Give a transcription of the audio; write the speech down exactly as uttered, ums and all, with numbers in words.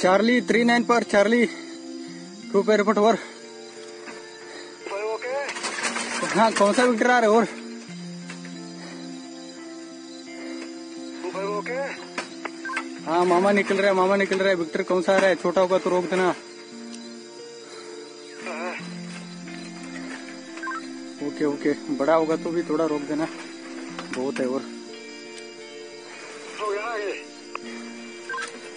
Charlie three nine per Charlie, two pair report over. हाँ कौन सा विकेट आ रहे और हाँ मामा निकल रहा है मामा निकल रहा है विक्टर कौन सा आ रहा है छोटा होगा तो रोक देना ओके ओके बड़ा होगा तो भी थोड़ा रोक देना बहुत है और